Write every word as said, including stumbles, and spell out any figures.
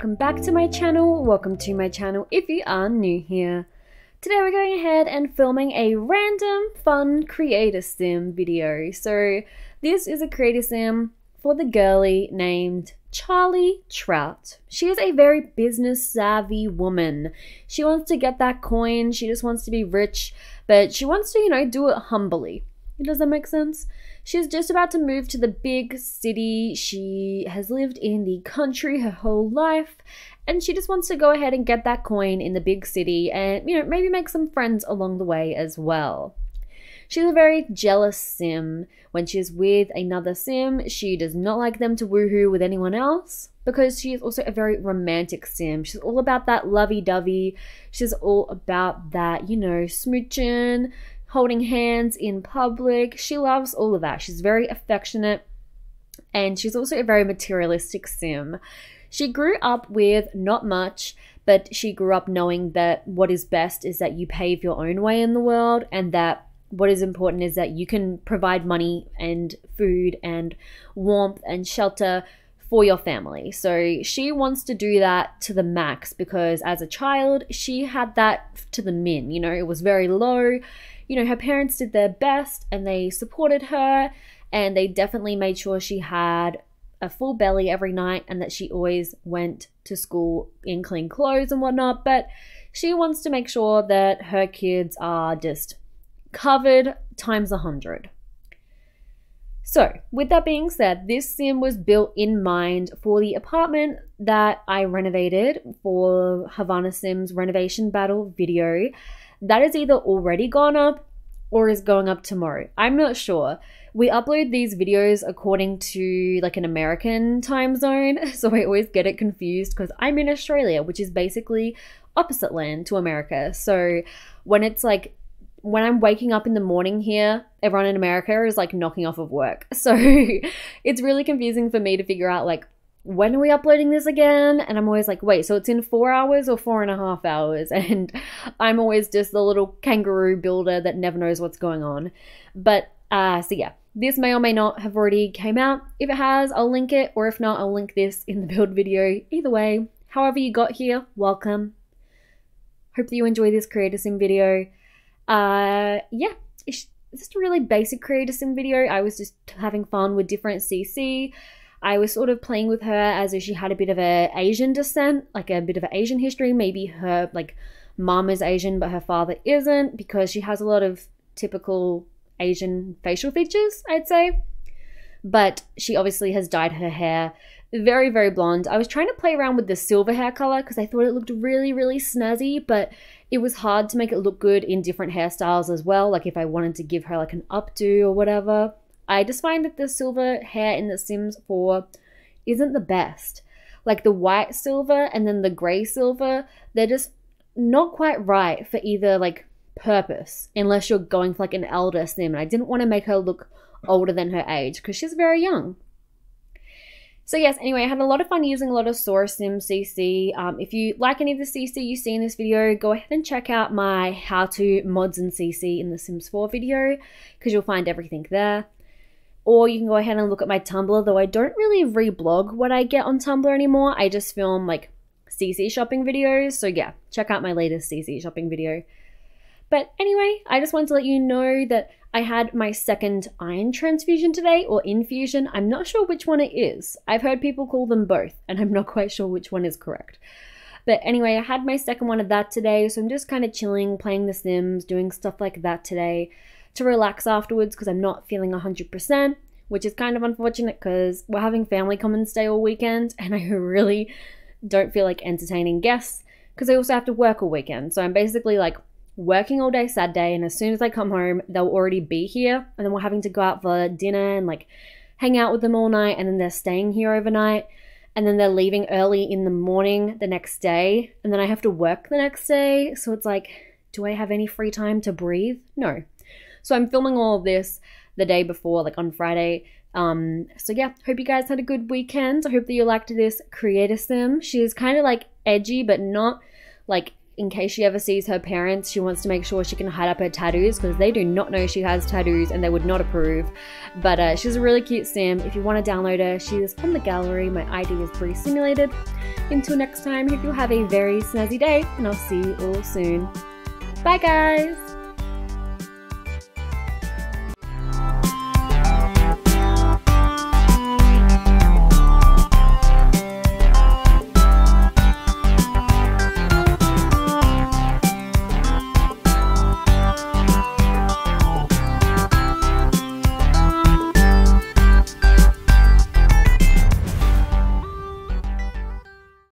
welcome back to my channel, welcome to my channel if you are new here. Today we're going ahead and filming a random fun creator sim video. So this is a creator sim for the girly named Charlie Trout. She is a very business savvy woman. She wants to get that coin, she just wants to be rich, but she wants to, you know, do it humbly. Does that make sense? She's just about to move to the big city. She has lived in the country her whole life, and she just wants to go ahead and get that coin in the big city and, you know, maybe make some friends along the way as well. She's a very jealous sim. When she's with another sim, she does not like them to woohoo with anyone else, because she is also a very romantic sim. She's all about that lovey-dovey. She's all about that, you know, smooching, holding hands in public. She loves all of that. She's very affectionate, and she's also a very materialistic sim. She grew up with not much, but she grew up knowing that what is best is that you pave your own way in the world, and that what is important is that you can provide money and food and warmth and shelter for your family. So she wants to do that to the max, because as a child she had that to the min. You know, it was very low. You know, her parents did their best and they supported her, and they definitely made sure she had a full belly every night and that she always went to school in clean clothes and whatnot. But she wants to make sure that her kids are just covered times a hundred. So with that being said, this sim was built in mind for the apartment that I renovated for Havana Sims Renovation Battle video. That is either already gone up or is going up tomorrow. I'm not sure. We upload these videos according to like an American time zone, so I always get it confused because I'm in Australia, which is basically opposite land to America. So when it's like, when I'm waking up in the morning here, everyone in America is like knocking off of work. So it's really confusing for me to figure out like, when are we uploading this again? And I'm always like, wait, so it's in four hours or four and a half hours? And I'm always just the little kangaroo builder that never knows what's going on. But uh, so yeah, this may or may not have already came out. If it has, I'll link it, or if not, I'll link this in the build video. Either way, however you got here, welcome. Hope that you enjoy this creator sim video. Uh, yeah, it's just a really basic creator sim video. I was just having fun with different C C. I was sort of playing with her as if she had a bit of a Asian descent, like a bit of an Asian history. Maybe her like mom is Asian, but her father isn't, because she has a lot of typical Asian facial features, I'd say. But she obviously has dyed her hair very, very blonde. I was trying to play around with the silver hair color because I thought it looked really, really snazzy, but it was hard to make it look good in different hairstyles as well. Like if I wanted to give her like an updo or whatever. I just find that the silver hair in The Sims four isn't the best. Like the white silver and then the grey silver, they're just not quite right for either like purpose, unless you're going for like an elder sim. And I didn't want to make her look older than her age because she's very young. So yes, anyway, I had a lot of fun using a lot of Sourced Sims C C. Um, if you like any of the C C you see in this video, go ahead and check out my how to mods and C C in The Sims four video, because you'll find everything there. Or you can go ahead and look at my Tumblr, though I don't really reblog what I get on Tumblr anymore. I just film like C C shopping videos. So yeah, check out my latest C C shopping video. But anyway, I just wanted to let you know that I had my second iron transfusion today, or infusion. I'm not sure which one it is. I've heard people call them both, and I'm not quite sure which one is correct. But anyway, I had my second one of that today. So I'm just kind of chilling, playing The Sims, doing stuff like that today, to relax afterwards, because I'm not feeling one hundred percent, which is kind of unfortunate because we're having family come and stay all weekend, and I really don't feel like entertaining guests because I also have to work all weekend. So I'm basically like working all day Saturday, and as soon as I come home they'll already be here, and then we're having to go out for dinner and like hang out with them all night, and then they're staying here overnight, and then they're leaving early in the morning the next day, and then I have to work the next day. So it's like, do I have any free time to breathe? No. So I'm filming all of this the day before, like on Friday. Um, so yeah, hope you guys had a good weekend. I hope that you liked this creator sim. She is kind of like edgy, but not like in case she ever sees her parents, she wants to make sure she can hide up her tattoos because they do not know she has tattoos and they would not approve. But uh, she's a really cute sim. If you want to download her, she is from the gallery. My I D is Bree Simulated. Until next time, hope you have a very snazzy day and I'll see you all soon. Bye guys!